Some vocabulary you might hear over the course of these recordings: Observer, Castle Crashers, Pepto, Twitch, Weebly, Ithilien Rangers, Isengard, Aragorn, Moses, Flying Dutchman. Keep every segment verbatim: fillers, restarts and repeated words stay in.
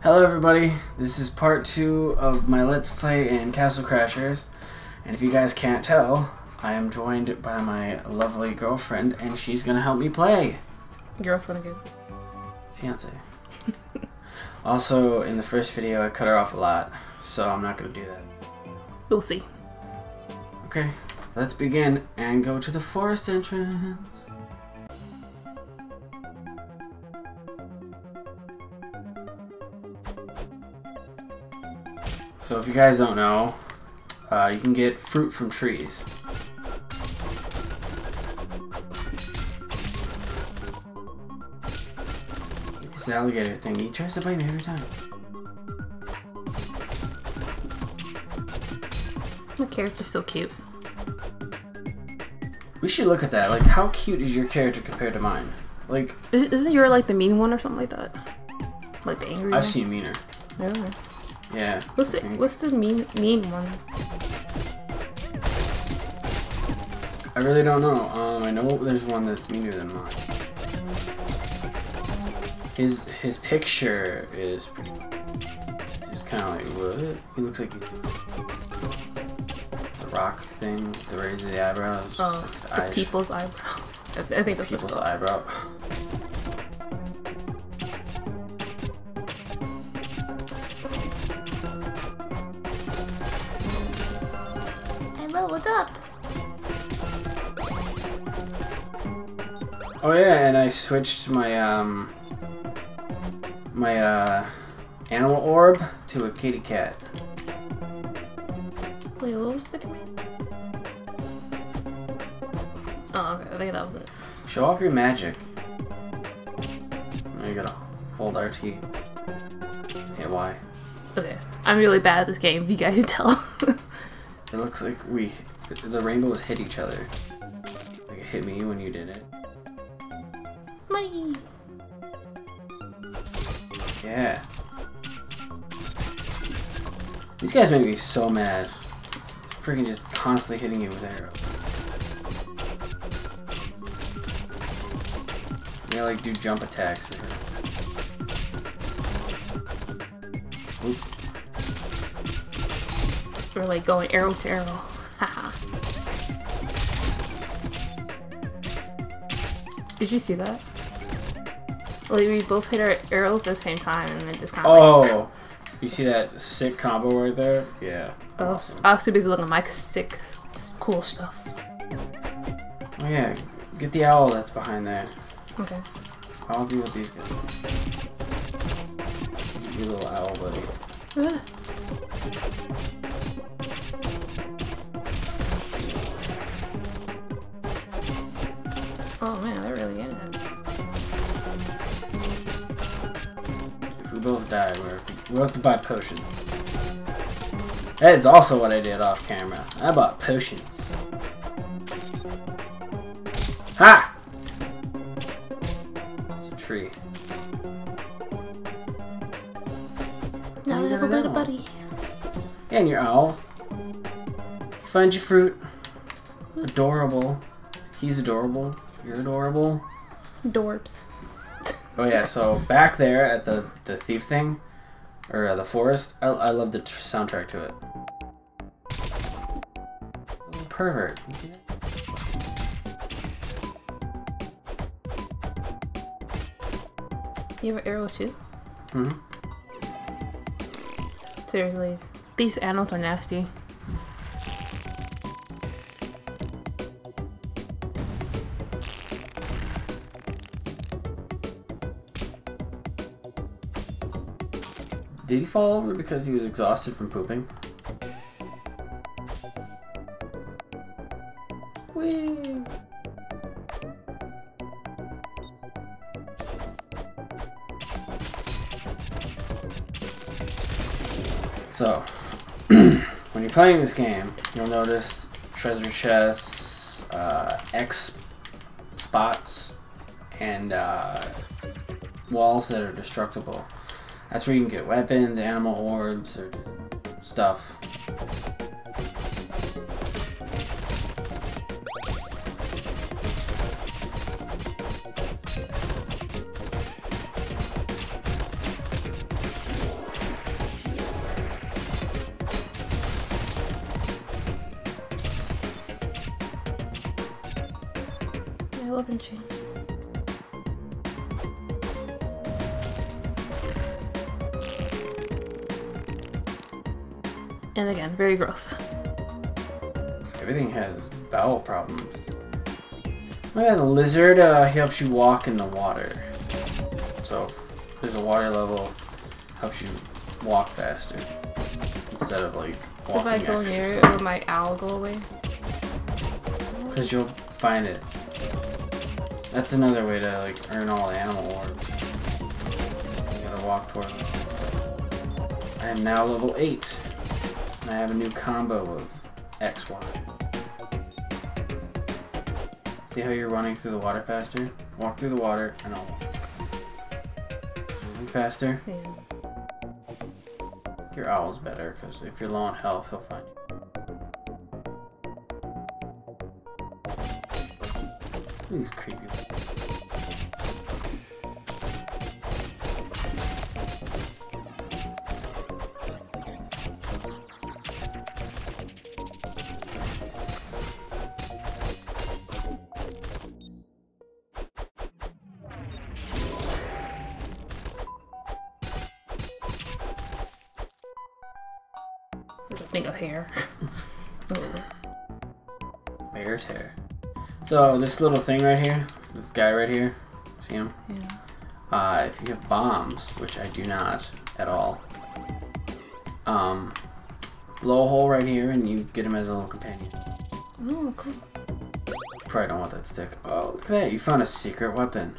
Hello everybody, this is part two of my Let's Play in Castle Crashers, and if you guys can't tell, I am joined by my lovely girlfriend, and she's gonna help me play! Girlfriend again. Fiance. Also, in the first video I cut her off a lot, so I'm not gonna do that. We'll see. Okay, let's begin and go to the forest entrance! So if you guys don't know, uh, you can get fruit from trees. This alligator thing, he tries to bite me every time. My character's so cute. We should look at that. Like, how cute is your character compared to mine? Like, isn't your like the mean one or something like that? Like the angry I've one? Seen meaner. Really? Yeah. What's the what's the mean mean one? I really don't know. Um, I know there's one that's meaner than mine. His his picture is pretty. Just kind of like what? He looks like he, the rock thing, the raise of the eyebrows. Oh, just like the eyes. People's eyebrow. I, th I think that's people's eyebrow. What's up? Oh yeah, and I switched my um my uh animal orb to a kitty cat. Wait, what was the command? Oh, okay, I think that was it. Show off your magic. Now you gotta hold R T. Hey, why? Okay, I'm really bad at this game. If you guys can tell. It looks like we, the rainbows hit each other. Like it hit me when you did it. Money! Yeah. These guys make me so mad. Freaking just constantly hitting you with arrows. They like do jump attacks. Oops. We're like going arrow to arrow. Haha. Did you see that? Like we both hit our arrows at the same time and then just kind of. Oh, like, you see that sick combo right there? Yeah. I was, awesome. I was too busy looking at my sick, cool stuff. Oh yeah, get the owl that's behind there. Okay. I'll deal with these guys. You little owl buddy. Uh. Oh man, they're really in it. If we both die, we're, we'll have to buy potions. That is also what I did off camera. I bought potions. Ha! It's a tree. Now we have a little buddy. And your owl. Find your fruit. Adorable. He's adorable. You're adorable. Dorps. Oh yeah, so back there at the, the thief thing, or uh, the forest, I, I love the tr soundtrack to it. Oh, pervert. You see that? You have an arrow too? Mm-hmm. Seriously, these animals are nasty. Did he fall over because he was exhausted from pooping? Whee! So, when you're playing this game, you'll notice treasure chests, uh, X spots, and uh, walls that are destructible. That's where you can get weapons, animal orbs, or stuff. I open change. And again, very gross. Everything has bowel problems. Look at the lizard, uh, he helps you walk in the water. So, there's a water level, helps you walk faster. Instead of like walking. If I go near it, will my owl go away? Because you'll find it. That's another way to like earn all animal orbs. You gotta walk towards it. I am now level eight. And I have a new combo of X, Y. See how you're running through the water faster? Walk through the water and I'll walk. Run faster. Yeah. Your owl's better because if you're low on health, he'll find you. He's creepy. Think of hair. Bear's hair. So this little thing right here, this, this guy right here, see him? Yeah. Uh, if you have bombs, which I do not at all, um, blow a hole right here and you get him as a little companion. Oh, cool. Probably don't want that stick. Oh, look at that! You found a secret weapon.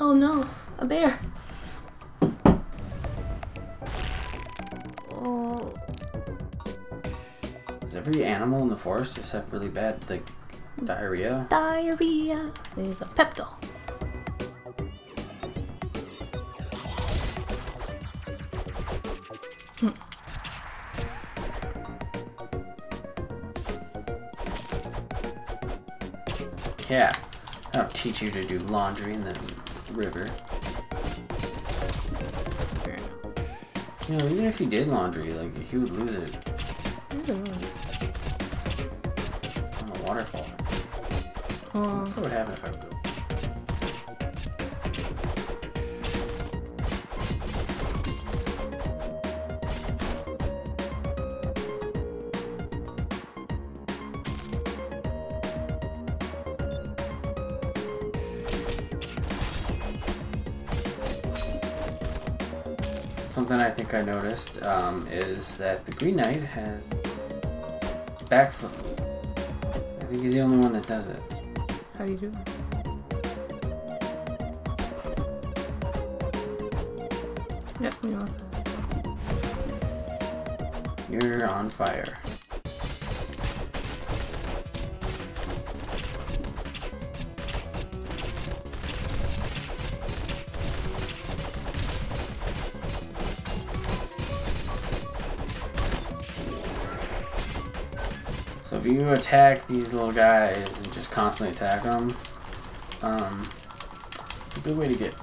Oh no, a bear. Oh. Does every animal in the forest just have really bad, like, diarrhea? Diarrhea is a Pepto. Hmm. Yeah, that'll teach you to do laundry and then river. You know, even if he did laundry, like, he would lose it. Mm. On the waterfall. Oh. What would happen if I would go? Something I think I noticed um, is that the Green Knight has backflip. I think he's the only one that does it. How do you do it? Yep, you also. You're on fire. So if you attack these little guys and just constantly attack them, um, it's a good way to get.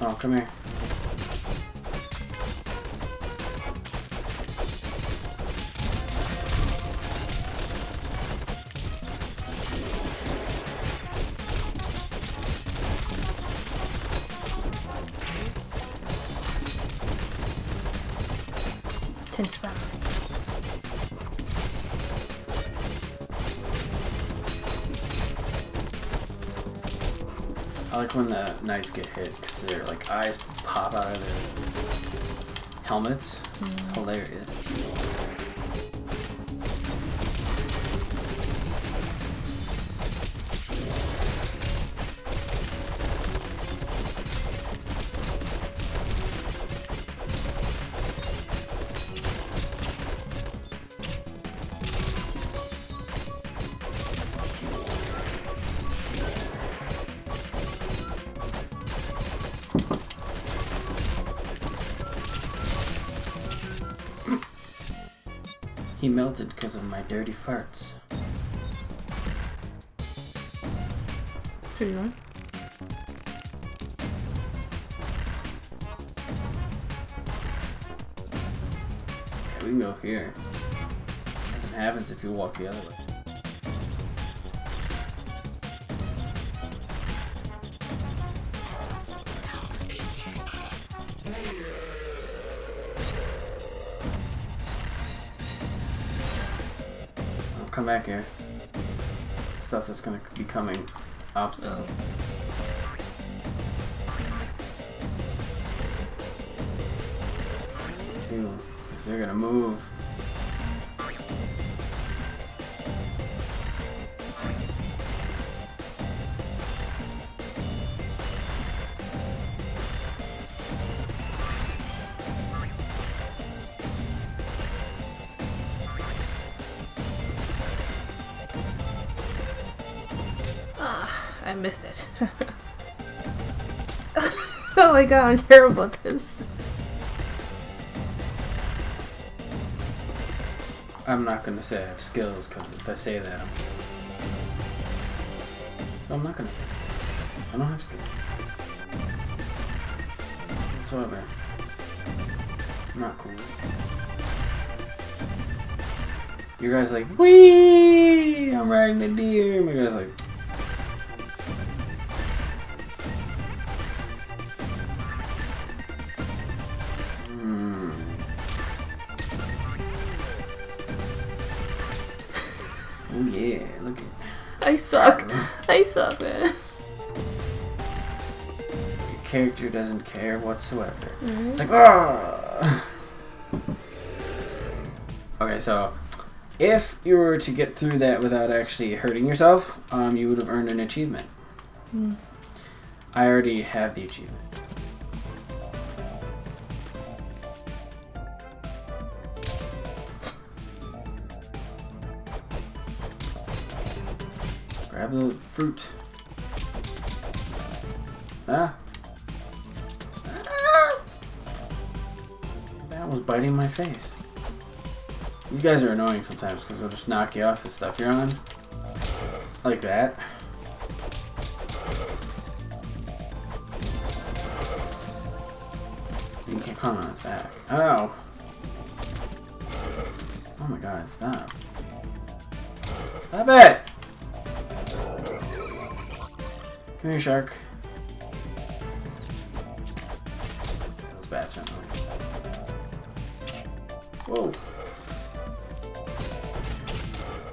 Oh, come here. Tense round. I like when the knights get hit because their like eyes pop out of their helmets. It's mm. hilarious. He melted because of my dirty farts. Here you are. We can go here. Nothing happens if you walk the other way. I'll come back here. Stuff that's gonna be coming. Obstacle. Two. They're gonna move. Ah, I missed it. Oh my god, I'm terrible at this. I'm not going to say I have skills, because if I say that, I'm... So I'm not going to say that. I don't have skills. Whatsoever. Not cool. You guys like, whee! I'm riding a deer! My guys like... I suck. I suck, man. Your character doesn't care whatsoever. Mm-hmm. It's like, ah. Okay, so if you were to get through that without actually hurting yourself, um, you would have earned an achievement. Mm. I already have the achievement. Grab the fruit. Ah. ah! That was biting my face. These guys are annoying sometimes because they'll just knock you off the stuff you're on. Like that. You can't climb on its back. Ow! Oh my god, stop. Stop it! Come here, shark. Those bats are annoying. Whoa.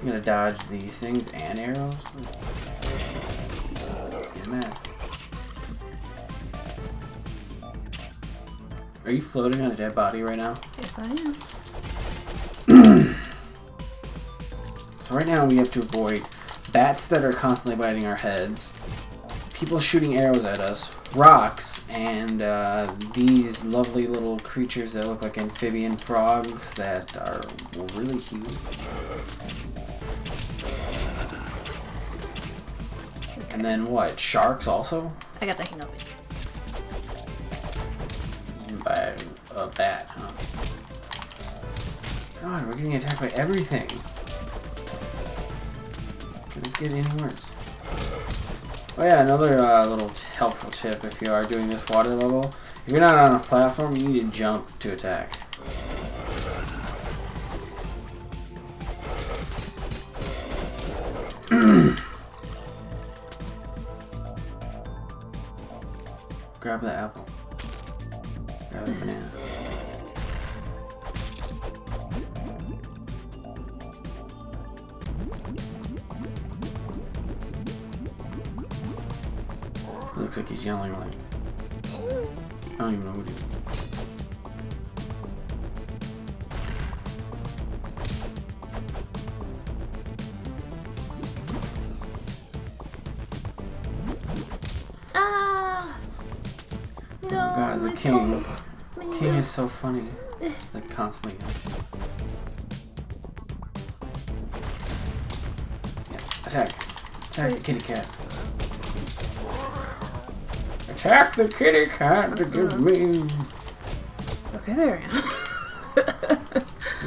I'm gonna dodge these things and arrows. Let's get mad. Are you floating on a dead body right now? Yes, I am. So right now we have to avoid bats that are constantly biting our heads, people shooting arrows at us, rocks, and uh, these lovely little creatures that look like amphibian frogs that are really huge. Okay. And then what? Sharks also? I got the hang of it. By a bat, huh? God, we're getting attacked by everything. Could this get any worse? Oh yeah, another uh, little helpful tip if you are doing this water level. If you're not on a platform, you need to jump to attack. Grab the apple. Grab the banana. Looks like he's yelling like... I don't even know who he is. Ah! No, oh god, the king. The king is so funny. It's like constantly... Yeah. Attack. Attack the kitty cat. Attack the kitty cat to give me. Okay, there we go.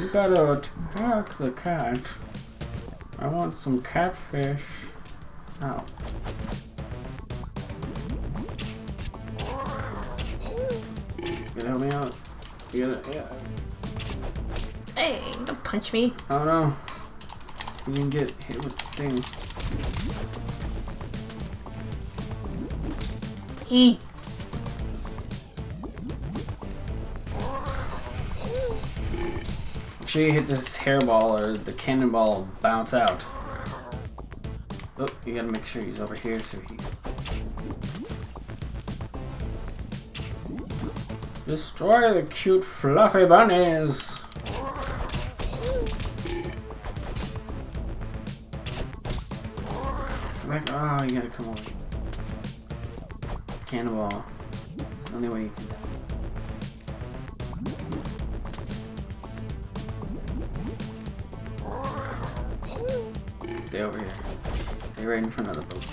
You got out. Hark the cat. I want some catfish. Ow. You gotta help me out. You gotta. Yeah. Hey, don't punch me. Oh no. You can get hit with the thing. Eat. Make sure you hit this hairball or the cannonball will bounce out. Oh, you gotta make sure he's over here so he... Destroy the cute fluffy bunnies! Come back. Oh, you gotta come over. Cannonball. It's the only way you can... Stay over here. Stay right in front of the boat.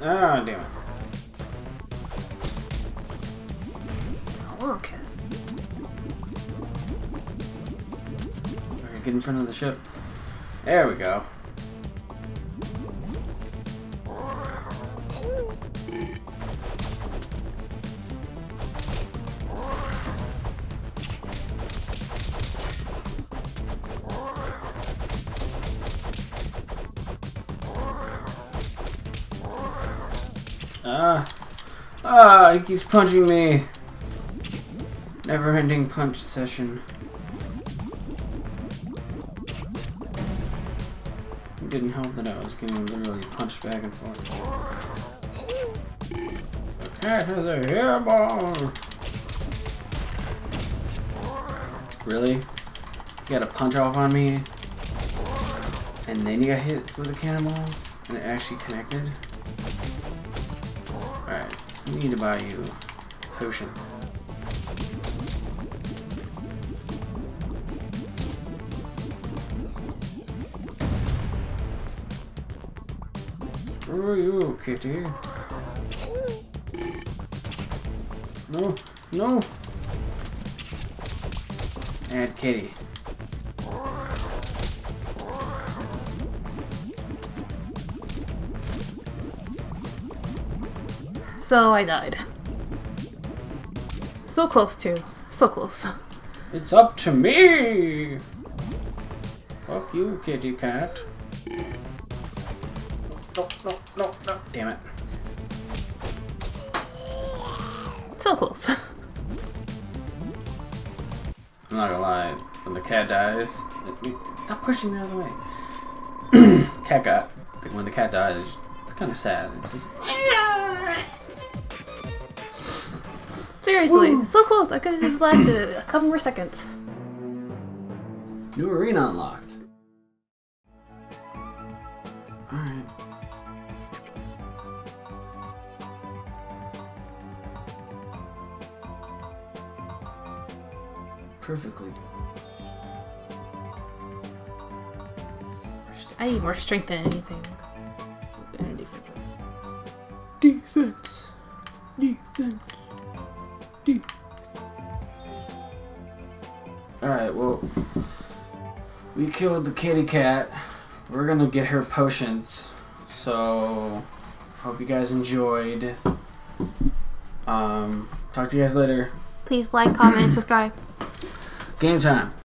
Ah, oh, damn it. Oh, okay. Alright, get in front of the ship. There we go. Ah, ah, he keeps punching me. Never ending punch session. It didn't help that I was getting literally punched back and forth. The cat has a hairball. Really? You got a punch off on me? And then you got hit with a cannonball? And it actually connected? Alright, we need to buy you a potion. Screw you, kitty. No, no! Bad kitty. So I died. So close to. So close. It's up to me! Fuck you, kitty cat. No, no, no, no. Damn it. So close. I'm not gonna lie, when the cat dies... It, it, stop pushing the other way. Cat got... When the cat dies, it's kinda sad. It's just... Seriously, woo. So close! I could have just lasted a couple more seconds. New arena unlocked. Alright. Perfectly. I need more strength than anything. And defense. Defense. Defense. Alright, well, we killed the kitty cat. We're gonna get her potions. So, hope you guys enjoyed. Um, talk to you guys later. Please like, comment, and subscribe. Game time.